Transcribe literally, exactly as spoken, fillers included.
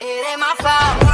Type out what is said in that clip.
It ain't my fault.